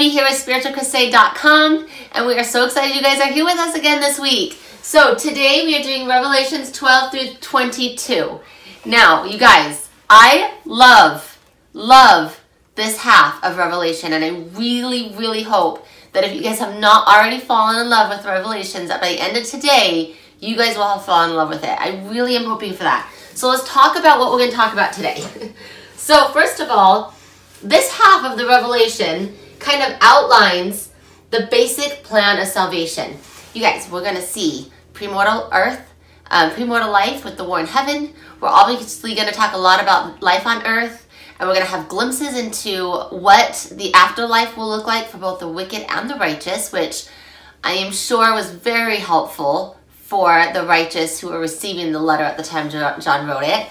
have you here at spiritualcrusade.com, and we are so excited you guys are here with us again this week. So today we are doing Revelations 12 through 22. Now, you guys, I love this half of Revelation, and I really hope that if you guys have not already fallen in love with Revelations, that by the end of today, you guys will have fallen in love with it. I really am hoping for that. So let's talk about what we're going to talk about today. So first of all, this half of the Revelation kind of outlines the basic plan of salvation. You guys, we're going to see premortal earth, premortal life with the war in heaven. We're obviously going to talk a lot about life on earth. And we're going to have glimpses into what the afterlife will look like for both the wicked and the righteous, which I am sure was very helpful for the righteous who were receiving the letter at the time John wrote it.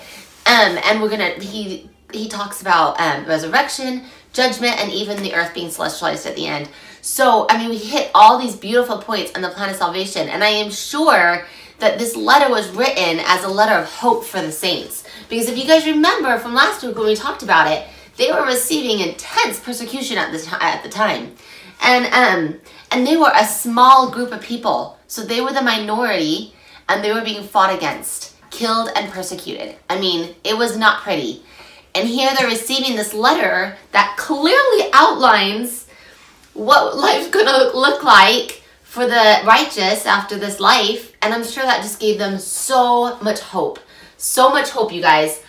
And we're going to, he talks about resurrection, judgment, and even the earth being celestialized at the end. So, I mean, we hit all these beautiful points on the plan of salvation. And I am sure that this letter was written as a letter of hope for the saints. Because if you guys remember from last week when we talked about it, they were receiving intense persecution at the time. And they were a small group of people. So they were the minority, and they were being fought against, killed and persecuted. I mean, it was not pretty. And here they're receiving this letter that clearly outlines what life's gonna look like for the righteous after this life. And I'm sure that just gave them so much hope. So much hope, you guys.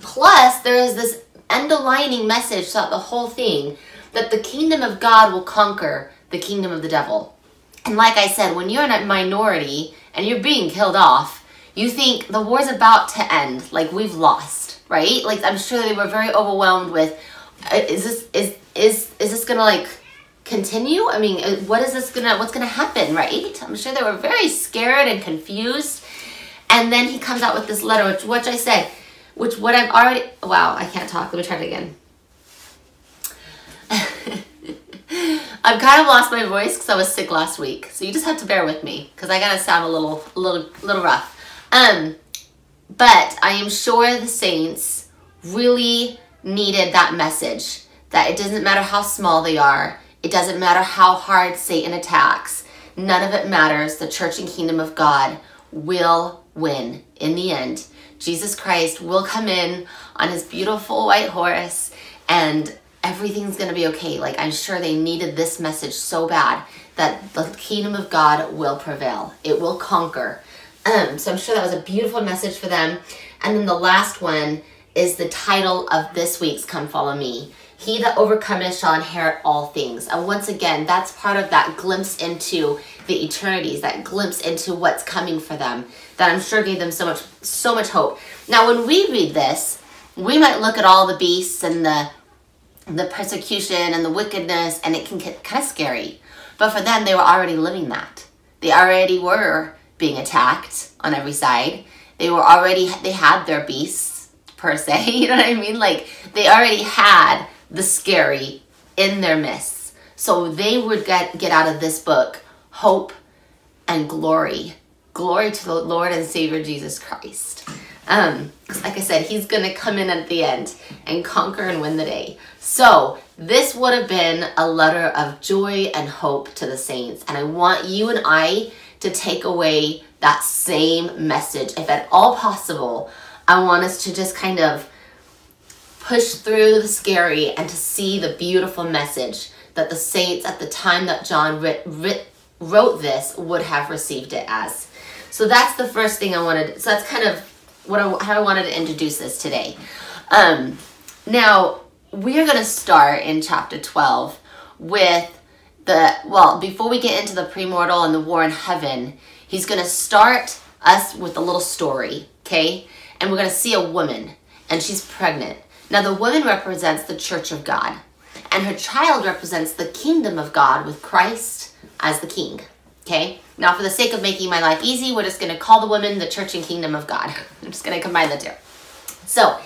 Plus, there is this underlining message throughout the whole thing that the kingdom of God will conquer the kingdom of the devil. And like I said, when you're in a minority and you're being killed off, you think the war's about to end, like we've lost, right? Like, I'm sure they were very overwhelmed with, is this gonna like continue? I mean, what is this gonna, what's gonna happen, right? I'm sure they were very scared and confused. And then he comes out with this letter, which I said, which what I've already, wow, I can't talk. Let me try it again. I've kind of lost my voice because I was sick last week. So you just have to bear with me because I got to sound a little rough. But I am sure the saints really needed that message, that it doesn't matter how small they are. It doesn't matter how hard Satan attacks. None of it matters. The church and kingdom of God will win in the end. Jesus Christ will come in on his beautiful white horse, and everything's gonna be okay. Like, I'm sure they needed this message so bad, that the kingdom of God will prevail. It will conquer. So I'm sure that was a beautiful message for them. And then the last one is the title of this week's Come Follow Me. He that overcometh shall inherit all things. And once again, that's part of that glimpse into the eternities, that glimpse into what's coming for them, that I'm sure gave them so much hope. Now, when we read this, we might look at all the beasts and the persecution and the wickedness, and it can get kind of scary. But for them, they were already living that. They already were being attacked on every side. They had their beasts, per se, you know what I mean? Like, they already had the scary in their midst. So they would get out of this book hope and glory. Glory to the Lord and Savior Jesus Christ. Like I said, he's gonna come in at the end and conquer and win the day. So this would have been a letter of joy and hope to the saints. And I want you and I to take away that same message. If at all possible, I want us to just kind of push through the scary and to see the beautiful message that the saints at the time that John wrote this would have received it as. So that's the first thing I wanted. So that's kind of what how I wanted to introduce this today. Now, we are going to start in chapter 12 with before we get into the premortal and the war in heaven, he's going to start us with a little story, okay? And we're going to see a woman, and she's pregnant. Now, the woman represents the church of God, and her child represents the kingdom of God with Christ as the king, okay? Now, for the sake of making my life easy, we're just going to call the woman the church and kingdom of God. I'm just going to combine the two. So,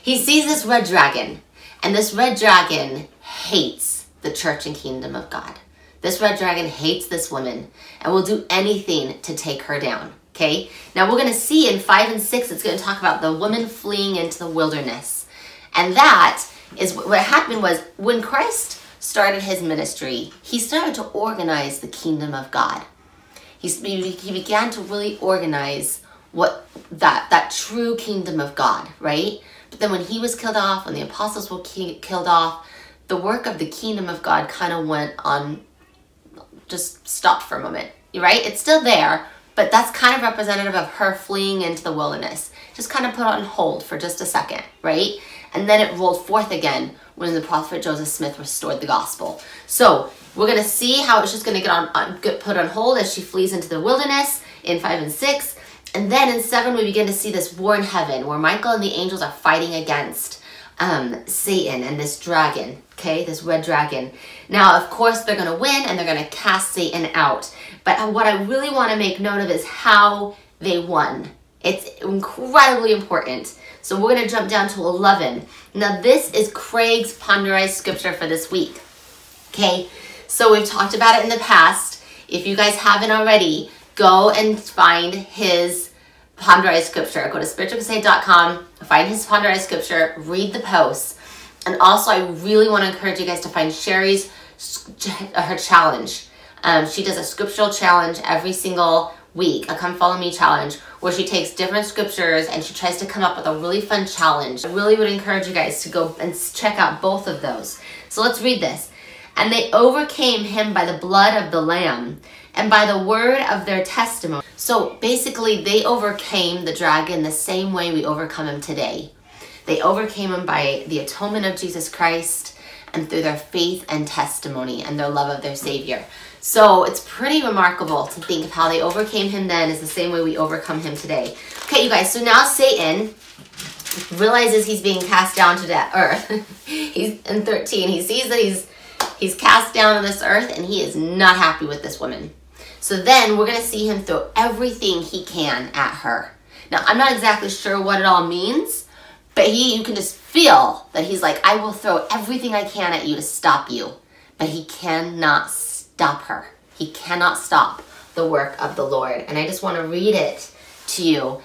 he sees this red dragon, and this red dragon hates the church and kingdom of God. This red dragon hates this woman and will do anything to take her down, okay? Now, we're going to see in 5 and 6, it's going to talk about the woman fleeing into the wilderness. And that is what happened was when Christ started his ministry, he started to organize the Kingdom of God. He began to really organize what that true Kingdom of God, right? But then when he was killed off, when the apostles were killed off, the work of the Kingdom of God kind of went on, just stopped for a moment, right? It's still there, but that's kind of representative of her fleeing into the wilderness. Just kind of put on hold for just a second, right? And then it rolled forth again when the prophet Joseph Smith restored the gospel. So we're going to see how it's just going to get put on hold as she flees into the wilderness in 5 and 6. And then in 7, we begin to see this war in heaven where Michael and the angels are fighting against Satan and this dragon, okay, this red dragon. Now, of course, they're going to win and they're going to cast Satan out. But what I really want to make note of is how they won. It's incredibly important. So we're going to jump down to 11. Now, this is Craig's Ponderized Scripture for this week, okay? So we've talked about it in the past. If you guys haven't already, go and find his Ponderized Scripture. Go to spiritualcrusade.com, find his Ponderized Scripture, read the posts. And also, I really want to encourage you guys to find Sherry's, her challenge. She does a scriptural challenge every single week, a Come Follow Me challenge, where she takes different scriptures and she tries to come up with a really fun challenge. I really would encourage you guys to go and check out both of those. So let's read this. And they overcame him by the blood of the Lamb and by the word of their testimony. So basically, they overcame the dragon the same way we overcome him today. They overcame him by the atonement of Jesus Christ and through their faith and testimony and their love of their Savior. So it's pretty remarkable to think of how they overcame him then is the same way we overcome him today. Okay, you guys, so now Satan realizes he's being cast down to that earth. He's in 13. He sees that he's cast down on this earth and he is not happy with this woman. So then we're going to see him throw everything he can at her. Now, I'm not exactly sure what it all means, but you can just feel that he's like, I will throw everything I can at you to stop you. But he cannot stop her. He cannot stop the work of the Lord. And I just want to read it to you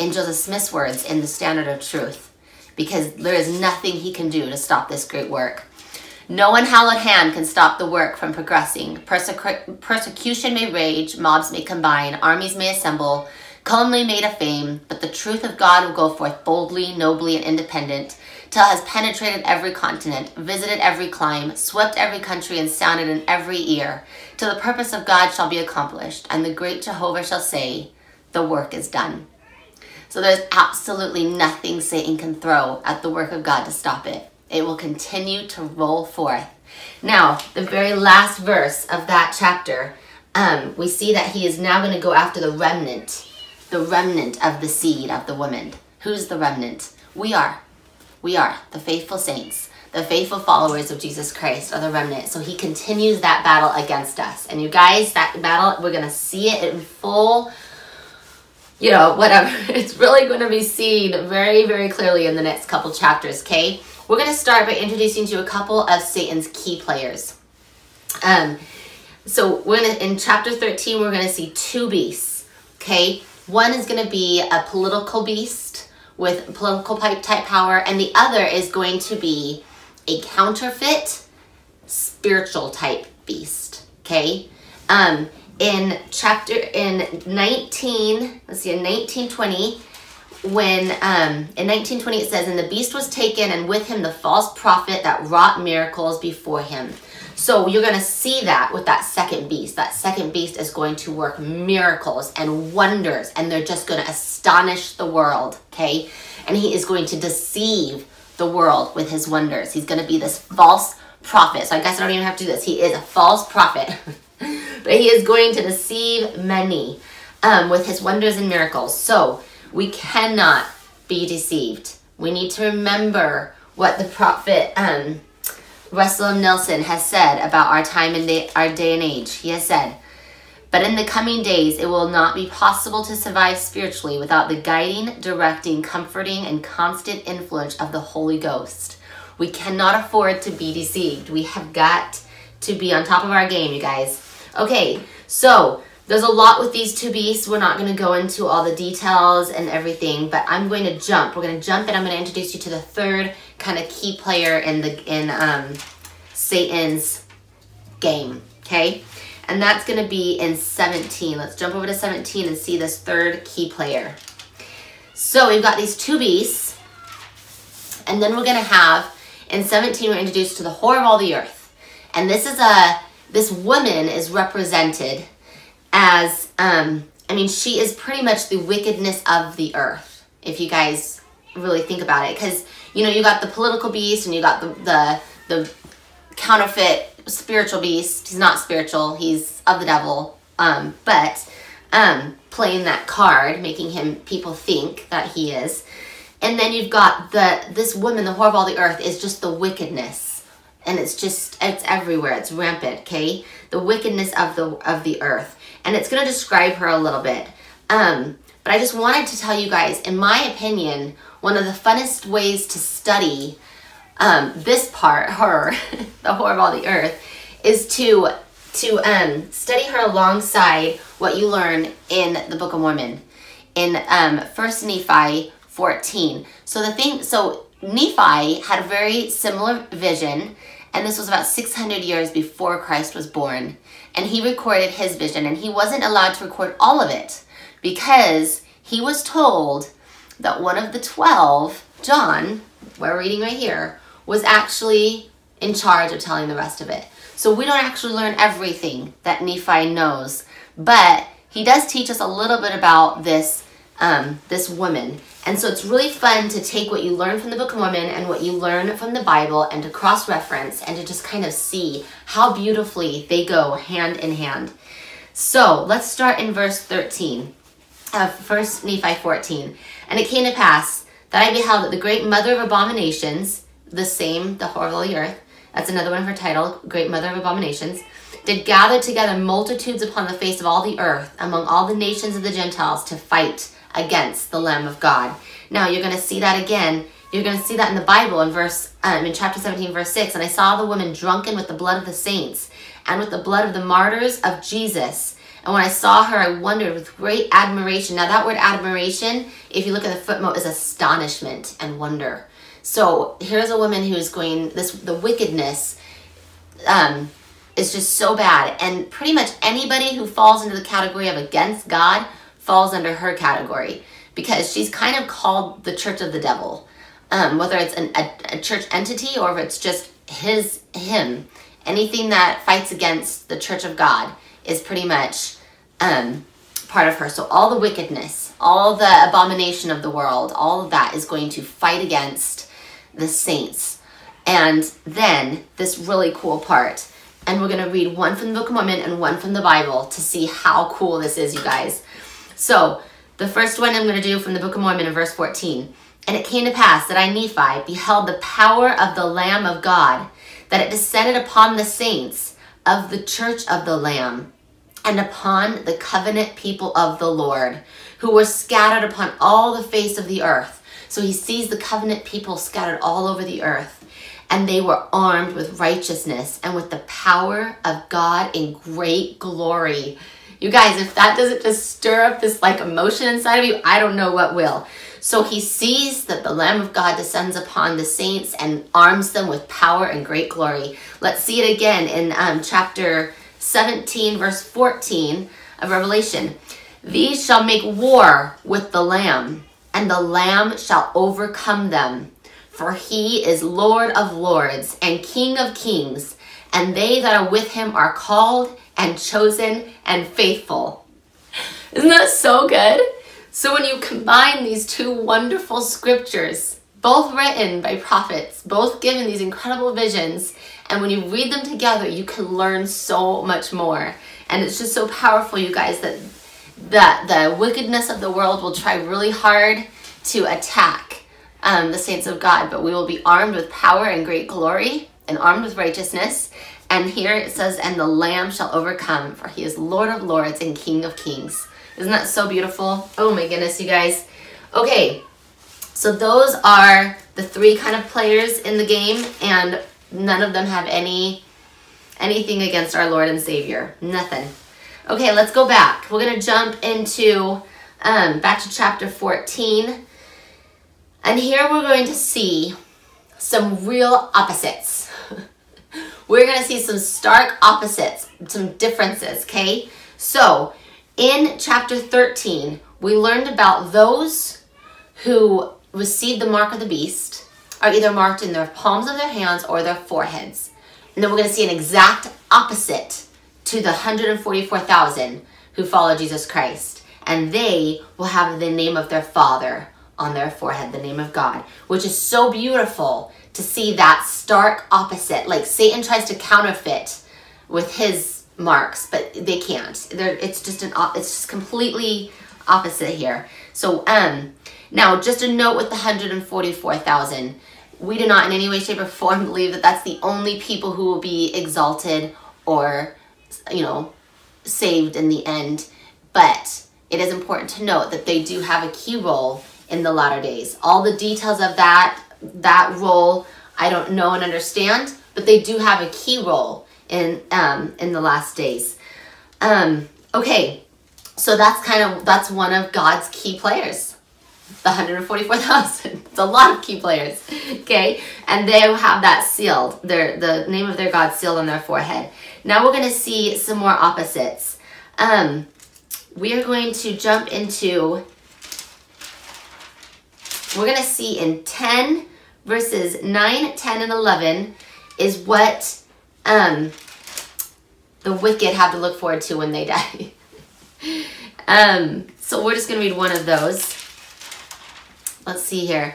in Joseph Smith's words in the Standard of Truth, because there is nothing he can do to stop this great work. No unhallowed hand can stop the work from progressing. Persecution may rage, mobs may combine, armies may assemble, calumny made of fame, but the truth of God will go forth boldly, nobly, and independent, till it has penetrated every continent, visited every clime, swept every country, and sounded in every ear, till the purpose of God shall be accomplished, and the great Jehovah shall say, the work is done. So there's absolutely nothing Satan can throw at the work of God to stop it. It will continue to roll forth. Now, the very last verse of that chapter, we see that he is now going to go after the remnant of the seed of the woman. Who's the remnant? We are. We are the faithful saints, the faithful followers of Jesus Christ are the remnant. So he continues that battle against us. And you guys, that battle, we're going to see it in full, you know, whatever. It's really going to be seen very, very clearly in the next couple chapters, okay? We're going to start by introducing to you a couple of Satan's key players. So we're gonna, in chapter 13, we're going to see two beasts, okay? One is going to be a political beast with political type power, and the other is going to be a counterfeit spiritual type beast, okay? In chapter, in 19, let's see, in 1920, when, in 1920 it says, and the beast was taken, and with him the false prophet that wrought miracles before him. So you're going to see that with that second beast. That second beast is going to work miracles and wonders, and they're just going to astonish the world, okay? And he is going to deceive the world with his wonders. He's going to be this false prophet. So I guess I don't even have to do this. He is a false prophet, but he is going to deceive many with his wonders and miracles. So we cannot be deceived. We need to remember what the prophet Russell Nelson has said about our time and our day and age. He has said, but in the coming days, it will not be possible to survive spiritually without the guiding, directing, comforting, and constant influence of the Holy Ghost. We cannot afford to be deceived. We have got to be on top of our game, you guys. Okay, so there's a lot with these two beasts. We're not going to go into all the details and everything, but I'm going to jump. We're going to jump, and I'm going to introduce you to the third kind of key player in Satan's game, okay? And that's going to be in 17. Let's jump over to 17 and see this third key player. So we've got these two beasts, and then we're going to have, in 17, we're introduced to the whore of all the earth. And this is this woman is represented as, I mean, she is pretty much the wickedness of the earth, if you guys really think about it. Because, you know, you got the political beast and you got the counterfeit spiritual beast. He's not spiritual. He's of the devil. But playing that card, making him people think that he is. And then you've got this woman, the whore of all the earth, is just the wickedness. And it's just, it's everywhere. It's rampant, okay? The wickedness of the earth. And it's going to describe her a little bit. But I just wanted to tell you guys, in my opinion, one of the funnest ways to study this part, her, the whore of all the earth, is to study her alongside what you learn in the Book of Mormon, in 1 Nephi 14. So Nephi had a very similar vision, and this was about 600 years before Christ was born. And he recorded his vision, and he wasn't allowed to record all of it because he was told that one of the 12, John, we're reading right here, was actually in charge of telling the rest of it. So we don't actually learn everything that Nephi knows, but he does teach us a little bit about this woman. And so it's really fun to take what you learn from the Book of Mormon and what you learn from the Bible and to cross-reference and to just kind of see how beautifully they go hand in hand. So let's start in verse 13 of 1 Nephi 14. And it came to pass that I beheld that the great mother of abominations, the same, the whore of all the earth, that's another one of her title, great mother of abominations, did gather together multitudes upon the face of all the earth, among all the nations of the Gentiles, to fight against the Lamb of God. Now you're going to see that again. You're going to see that in the Bible in chapter 17, verse 6. And I saw the woman drunken with the blood of the saints and with the blood of the martyrs of Jesus. And when I saw her, I wondered with great admiration. Now that word admiration, if you look at the footnote, is astonishment and wonder. So here's a woman who is going, the wickedness is just so bad. And pretty much anybody who falls into the category of against God falls under her category, because she's kind of called the church of the devil, whether it's a church entity or if it's just him. Anything that fights against the church of God is pretty much part of her. So all the wickedness, all the abomination of the world, all of that is going to fight against the saints. And then this really cool part, and we're going to read one from the Book of Mormon and one from the Bible to see how cool this is, you guys. So the first one I'm going to do from the Book of Mormon in verse 14. And it came to pass that I, Nephi, beheld the power of the Lamb of God, that it descended upon the saints of the church of the Lamb, and upon the covenant people of the Lord, who were scattered upon all the face of the earth. So he sees the covenant people scattered all over the earth, and they were armed with righteousness and with the power of God in great glory. You guys, if that doesn't just stir up this like emotion inside of you, I don't know what will. So he sees that the Lamb of God descends upon the saints and arms them with power and great glory. Let's see it again in chapter 17, verse 14 of Revelation. These shall make war with the Lamb, and the Lamb shall overcome them. For he is Lord of lords and King of kings, and they that are with him are called and chosen and faithful. Isn't that so good? So when you combine these two wonderful scriptures, both written by prophets, both given these incredible visions, and when you read them together, you can learn so much more. And it's just so powerful, you guys, that the wickedness of the world will try really hard to attack the saints of God, but we will be armed with power and great glory and armed with righteousness. And here it says, and the Lamb shall overcome, for he is Lord of lords and King of kings. Isn't that so beautiful? Oh my goodness, you guys. Okay, so those are the three kind of players in the game, and none of them have anything against our Lord and Savior. Nothing. Okay, let's go back. We're going to jump into, back to chapter 14. And here we're going to see some real opposites. we're going to see some stark opposites, some differences, okay? So in chapter 13, we learned about those who received the mark of the beast are either marked in their palms of their hands or their foreheads. And then we're going to see an exact opposite to the 144,000 who follow Jesus Christ. And they will have the name of their Father on their forehead, the name of God, which is so beautiful to see that stark opposite. Like Satan tries to counterfeit with his marks, but they can't. It's just completely opposite here. So now just a note with the 144,000, we do not in any way, shape, or form believe that that's the only people who will be exalted or, you know, saved in the end. But it is important to note that they do have a key role in the latter days. All the details of that role, I don't know and understand, but they do have a key role in the last days. Okay, so that's one of God's key players, the 144,000. It's a lot of key players, okay? And they have that sealed, the name of their God sealed on their forehead. Now we're gonna see some more opposites. We are going to jump into, we're going to see in 10 verses 9, 10, and 11 is what the wicked have to look forward to when they die. So we're just going to read one of those. Let's see here.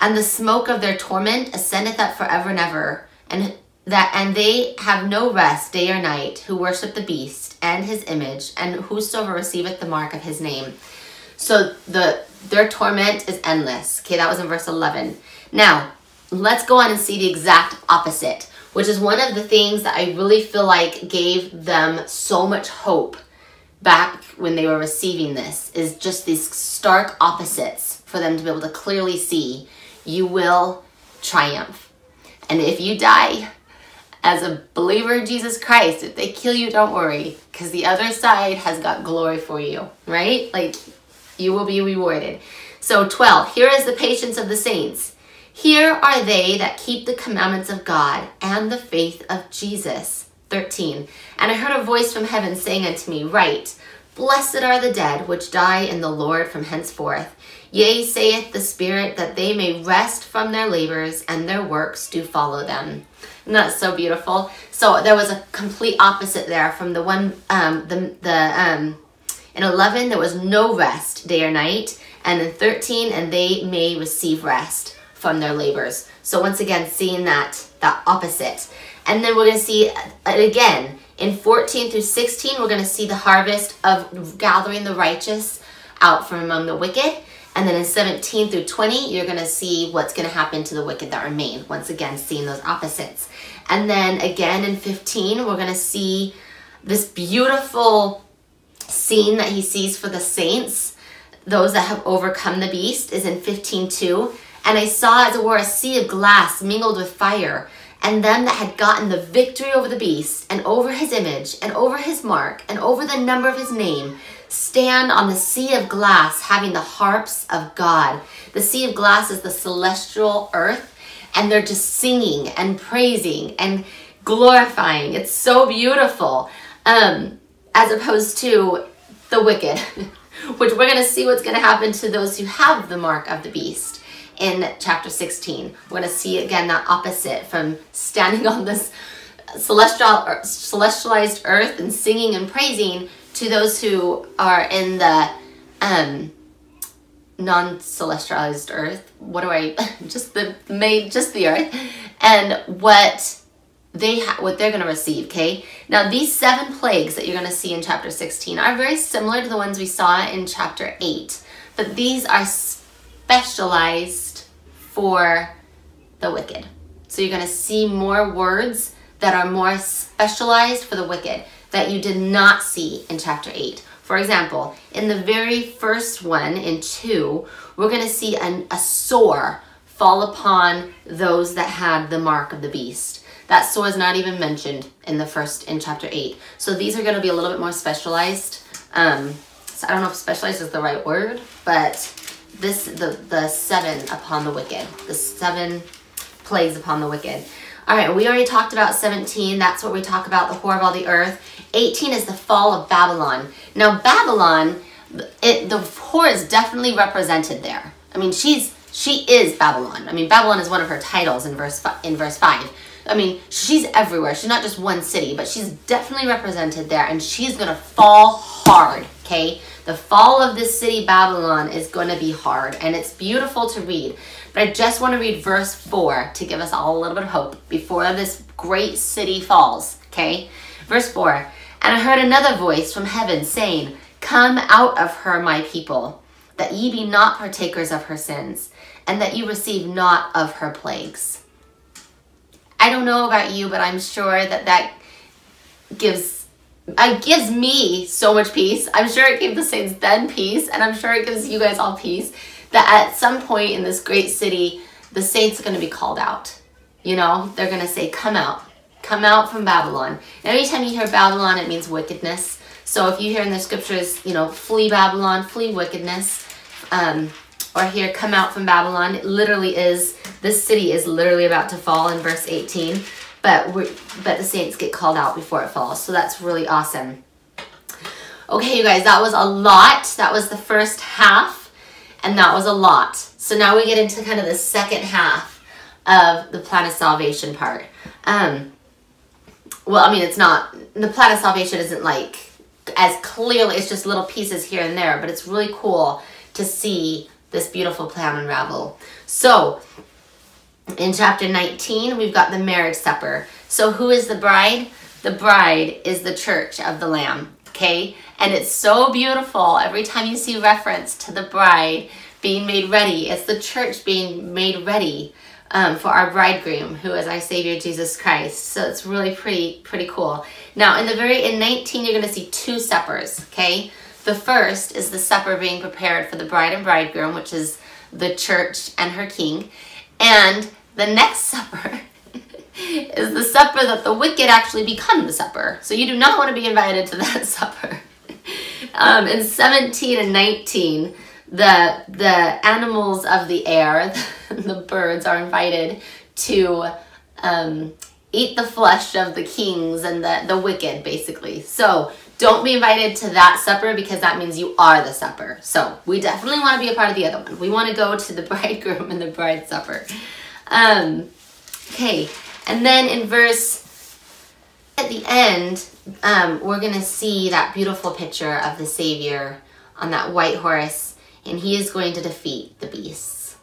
And the smoke of their torment ascendeth up forever and ever, and they have no rest day or night who worship the beast and his image, and whosoever receiveth the mark of his name. So their torment is endless. Okay, that was in verse 11. Now, let's go on and see the exact opposite, which is one of the things that I really feel like gave them so much hope back when they were receiving this, is just these stark opposites for them to be able to clearly see. You will triumph. And if you die as a believer in Jesus Christ, if they kill you, don't worry, because the other side has got glory for you, right? Like, you will be rewarded. So 12, here is the patience of the saints. Here are they that keep the commandments of God and the faith of Jesus. 13, and I heard a voice from heaven saying unto me, write, blessed are the dead which die in the Lord from henceforth. Yea, saith the Spirit, that they may rest from their labors, and their works do follow them. And that's so beautiful. So there was a complete opposite there from the one, in 11, there was no rest day or night. And in 13, and they may receive rest from their labors. So once again, seeing that opposite. And then we're going to see, again, in 14 through 16, we're going to see the harvest of gathering the righteous out from among the wicked. And then in 17 through 20, you're going to see what's going to happen to the wicked that remain. Once again, seeing those opposites. And then again in 15, we're going to see this beautiful scene that he sees for the saints, those that have overcome the beast, is in 15:2. And I saw as it were a sea of glass mingled with fire, and them that had gotten the victory over the beast, and over his image, and over his mark, and over the number of his name, stand on the sea of glass, having the harps of God. The sea of glass is the celestial earth, and they're just singing and praising and glorifying. It's so beautiful. As opposed to the wicked, which we're going to see what's going to happen to those who have the mark of the beast in chapter 16. We're going to see again that opposite from standing on this celestialized earth and singing and praising to those who are in the non-celestialized earth. Just the earth, and what they're going to receive, okay? Now, these 7 plagues that you're going to see in chapter 16 are very similar to the ones we saw in chapter 8, but these are specialized for the wicked. So you're going to see more words that are more specialized for the wicked that you did not see in chapter 8. For example, in the very first one, in 2, we're going to see a sore fall upon those that had the mark of the beast. That sore is not even mentioned in chapter 8. So these are going to be a little bit more specialized. So I don't know if specialized is the right word, but the 7 upon the wicked, the 7 plagues upon the wicked. All right, we already talked about 17. That's where we talk about the whore of all the earth. 18 is the fall of Babylon. Now, Babylon, the whore is definitely represented there. I mean, she is Babylon. I mean, Babylon is one of her titles in verse 5. I mean, she's everywhere. She's not just one city, but she's definitely represented there, and she's going to fall hard, okay? The fall of this city, Babylon, is going to be hard, and it's beautiful to read. But I just want to read verse 4 to give us all a little bit of hope before this great city falls, okay? Verse 4, "And I heard another voice from heaven saying, Come out of her, my people, that ye be not partakers of her sins, and that you receive not of her plagues." I don't know about you, but I'm sure that gives me so much peace. I'm sure it gave the saints then peace, and I'm sure it gives you guys all peace, that at some point in this great city, the saints are going to be called out. You know, they're going to say, come out. Come out from Babylon. And every time you hear Babylon, it means wickedness. So if you hear in the scriptures, you know, flee Babylon, flee wickedness, or here, come out from Babylon, it literally is, this city is literally about to fall in verse 18, but the saints get called out before it falls. So that's really awesome. Okay, you guys, that was a lot. That was the first half, and that was a lot. So now we get into kind of the second half of the plan of salvation part. Well, I mean, it's not, the plan of salvation isn't like as clearly, it's just little pieces here and there, but it's really cool to see this beautiful plan unravel. So in chapter 19, we've got the marriage supper. So who is the bride? The bride is the church of the Lamb, okay? And it's so beautiful. Every time you see reference to the bride being made ready, it's the church being made ready for our bridegroom, who is our Savior, Jesus Christ. So it's really pretty cool. Now in 19, you're gonna see two suppers, okay? The first is the supper being prepared for the bride and bridegroom, which is the church and her king. And the next supper is the supper that the wicked actually become the supper. So you do not want to be invited to that supper. In 17 and 19, the animals of the air, the birds, are invited to eat the flesh of the kings and the wicked, basically. So don't be invited to that supper, because that means you are the supper. So we definitely want to be a part of the other one. We want to go to the bridegroom and the bride's supper. Okay, and then in verse, at the end, we're going to see that beautiful picture of the Savior on that white horse, and he is going to defeat the beasts.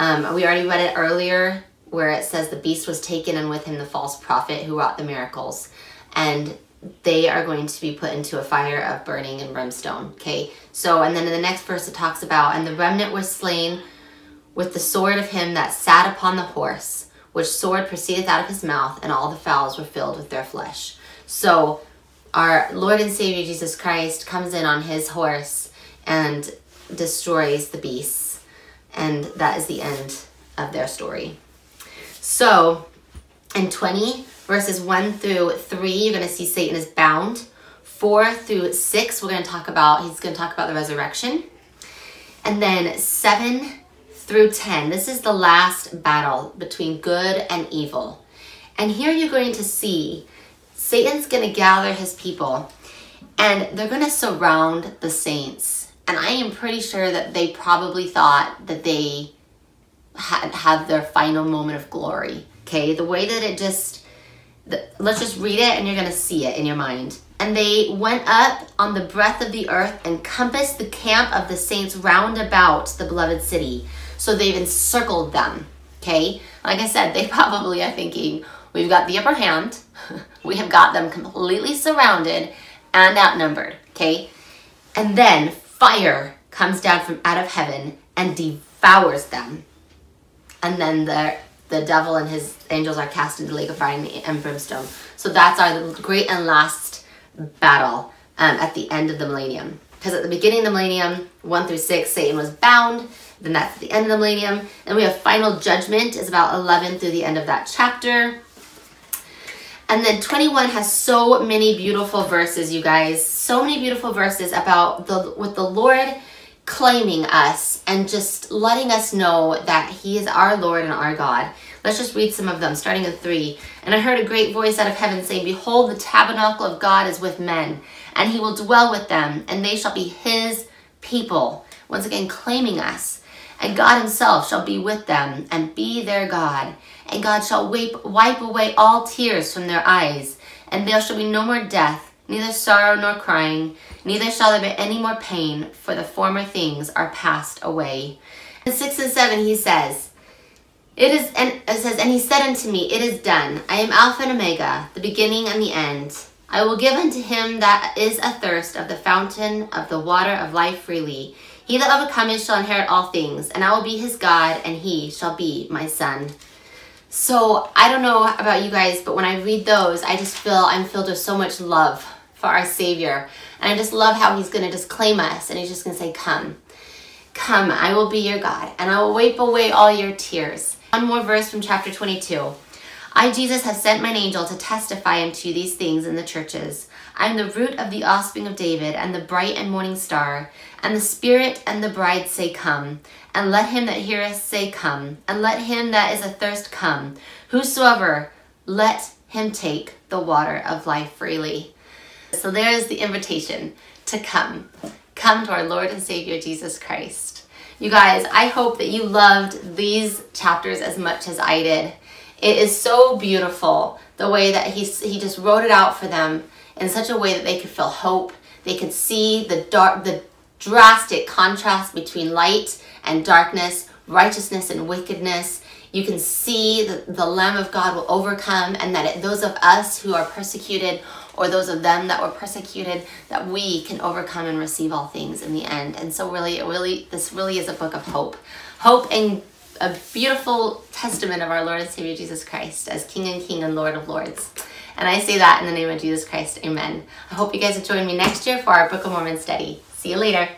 We already read it earlier where it says the beast was taken, and with him the false prophet who wrought the miracles. And they are going to be put into a fire of burning and brimstone, okay? So, and then in the next verse it talks about, and the remnant was slain with the sword of him that sat upon the horse, which sword proceedeth out of his mouth, and all the fowls were filled with their flesh. So our Lord and Savior Jesus Christ comes in on his horse and destroys the beasts, and that is the end of their story. So, in 20, verses 1 through 3, you're going to see Satan is bound. 4 through 6, he's going to talk about the resurrection. And then 7 through 10, this is the last battle between good and evil. And here you're going to see Satan's going to gather his people, and they're going to surround the saints. And I am pretty sure that they probably thought that they had their final moment of glory. Okay, the way that it just... Let's just read it, and you're going to see it in your mind. And they went up on the breadth of the earth and compassed the camp of the saints round about the beloved city. So they've encircled them, okay? Like I said, they probably are thinking, we've got the upper hand. We have got them completely surrounded and outnumbered, okay? And then fire comes down from out of heaven and devours them. And then the devil and his angels are cast into the lake of fire and brimstone. So that's our great and last battle at the end of the millennium. Because at the beginning of the millennium, 1 through 6, Satan was bound. Then that's the end of the millennium. And we have final judgment is about 11 through the end of that chapter. And then 21 has so many beautiful verses, you guys. So many beautiful verses about with the Lord claiming us and just letting us know that he is our Lord and our God, Let's just read some of them, starting in 3. And I heard a great voice out of heaven saying, Behold, the tabernacle of God is with men, and he will dwell with them, and they shall be his people. Once again, claiming us. And God himself shall be with them, and be their God. And God shall wipe away all tears from their eyes, and there shall be no more death, neither sorrow nor crying, neither shall there be any more pain, for the former things are passed away. In 6 and 7 he says, and he said unto me, It is done. I am Alpha and Omega, the beginning and the end. I will give unto him that is athirst of the fountain of the water of life freely. He that overcometh shall inherit all things, and I will be his God, and he shall be my son. So I don't know about you guys, but when I read those, I just feel I'm filled with so much love for our Savior. And I just love how he's going to just claim us, and he's just going to say, Come. Come, I will be your God, and I will wipe away all your tears. One more verse from chapter 22. I, Jesus, have sent mine angel to testify unto these things in the churches. I am the root of the offspring of David, and the bright and morning star. And the Spirit and the bride say, Come. And let him that heareth say, Come. And let him that is athirst come. Whosoever, let him take the water of life freely. So there is the invitation to come. Come to our Lord and Savior, Jesus Christ. You guys, I hope that you loved these chapters as much as I did. It is so beautiful the way that he just wrote it out for them in such a way that they could feel hope. They could see the drastic contrast between light and darkness, righteousness and wickedness. You can see that the Lamb of God will overcome, and that those of us who are persecuted, or those of them that were persecuted, that we can overcome and receive all things in the end. And so really, this really is a book of hope. Hope and a beautiful testament of our Lord and Savior Jesus Christ as King and Lord of Lords. And I say that in the name of Jesus Christ, amen. I hope you guys will join me next year for our Book of Mormon study. See you later.